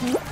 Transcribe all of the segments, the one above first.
What?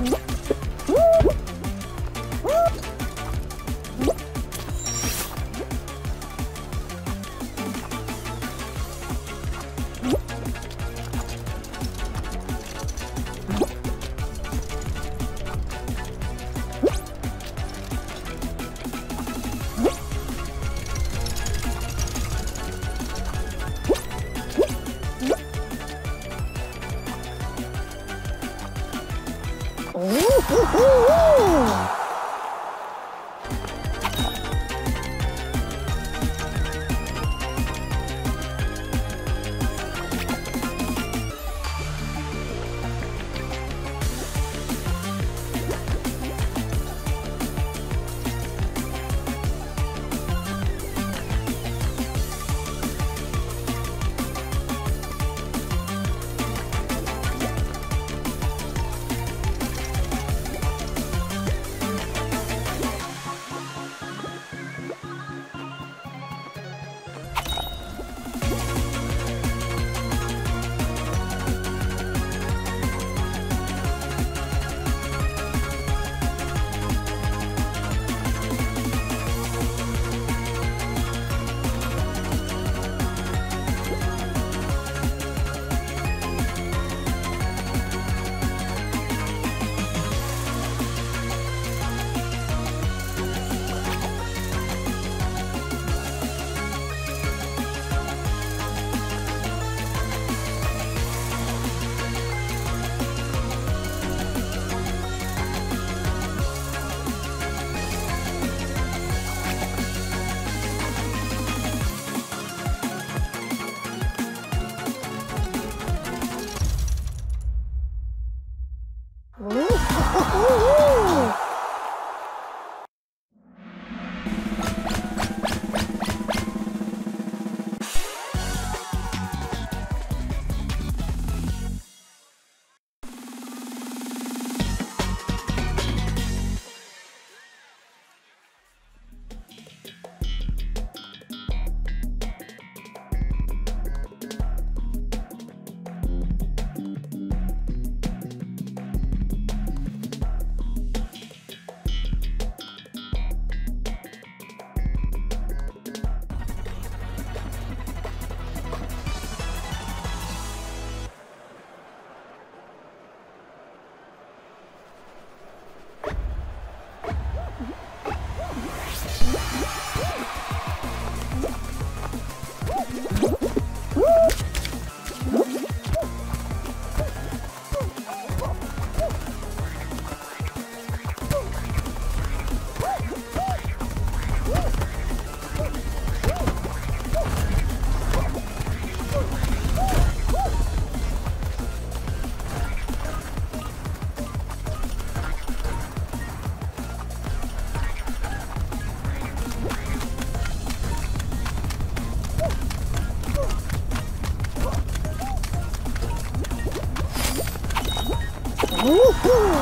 Woohoo!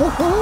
Woohoo!